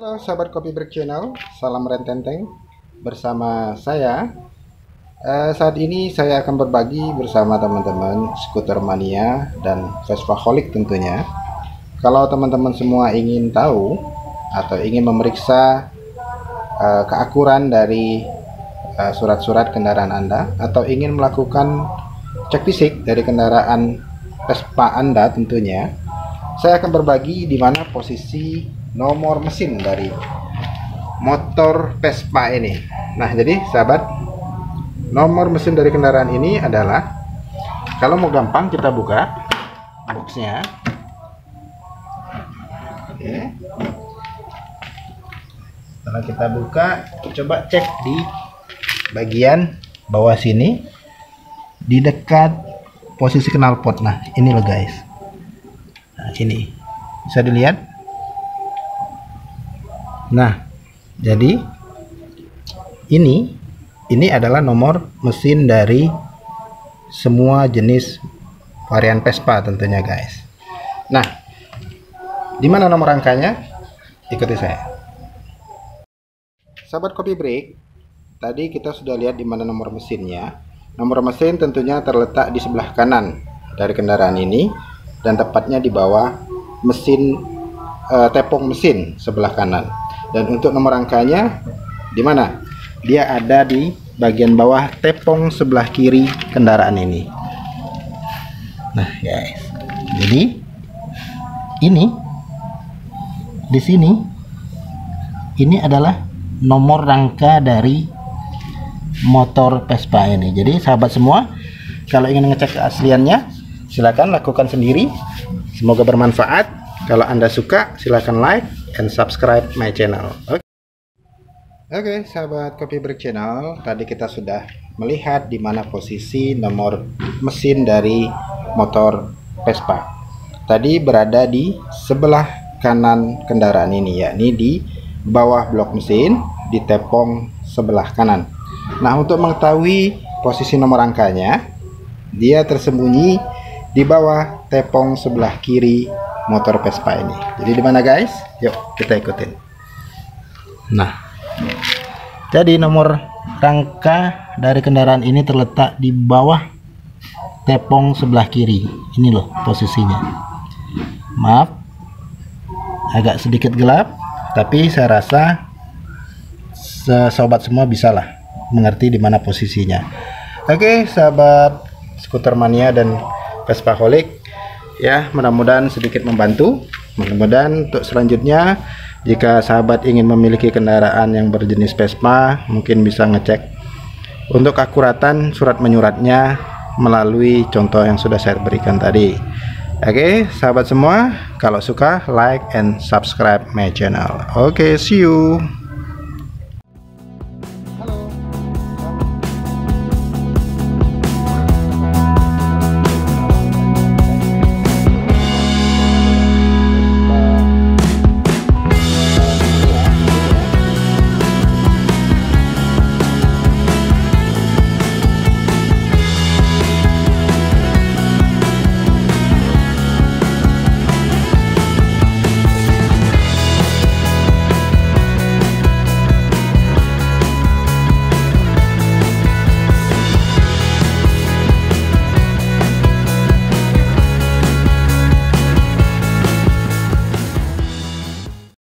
Halo sahabat Coffee Break Channel, salam rententeng bersama saya. Saat ini saya akan berbagi bersama teman-teman skuter mania dan Vespa holic tentunya. Kalau teman-teman semua ingin tahu atau ingin memeriksa keakuran dari surat-surat kendaraan Anda, atau ingin melakukan cek fisik dari kendaraan Vespa Anda tentunya, saya akan berbagi di mana posisi nomor mesin dari motor Vespa ini. Nah, jadi sahabat, nomor mesin dari kendaraan ini adalah, kalau mau gampang kita buka boxnya. Oke. Setelah kita buka, coba cek di bagian bawah sini, di dekat posisi knalpot. Nah, ini loh guys. Nah, ini bisa dilihat. Nah, jadi ini adalah nomor mesin dari semua jenis varian Vespa tentunya guys. Nah, di mana nomor rangkanya? Ikuti saya. Sahabat Coffee Break, tadi kita sudah lihat di mana nomor mesinnya. Nomor mesin tentunya terletak di sebelah kanan dari kendaraan ini, dan tepatnya di bawah mesin tepung mesin sebelah kanan. Dan untuk nomor rangkanya di mana? Dia ada di bagian bawah tepong sebelah kiri kendaraan ini. Nah, guys. Jadi ini di sini ini adalah nomor rangka dari motor Vespa ini. Jadi, sahabat semua, kalau ingin ngecek keasliannya, silakan lakukan sendiri. Semoga bermanfaat. Kalau Anda suka, silakan like and subscribe my channel. Oke, sahabat Coffee Break Channel, tadi kita sudah melihat di mana posisi nomor mesin dari motor Vespa. Tadi berada di sebelah kanan kendaraan ini, yakni di bawah blok mesin, di tepong sebelah kanan. Nah, untuk mengetahui posisi nomor rangkanya, dia tersembunyi di bawah tepong sebelah kiri motor Vespa ini. Jadi di mana guys? Yuk kita ikutin. Nah, jadi nomor rangka dari kendaraan ini terletak di bawah tepong sebelah kiri. Ini loh posisinya. Maaf, agak sedikit gelap, tapi saya rasa sobat semua bisalah mengerti di mana posisinya. Oke, sahabat skuter mania dan Vespa holic, ya, mudah-mudahan sedikit membantu. Mudah-mudahan untuk selanjutnya, jika sahabat ingin memiliki kendaraan yang berjenis Vespa, mungkin bisa ngecek untuk akuratan surat menyuratnya melalui contoh yang sudah saya berikan tadi. Oke, sahabat semua, kalau suka like and subscribe my channel. Oke, see you.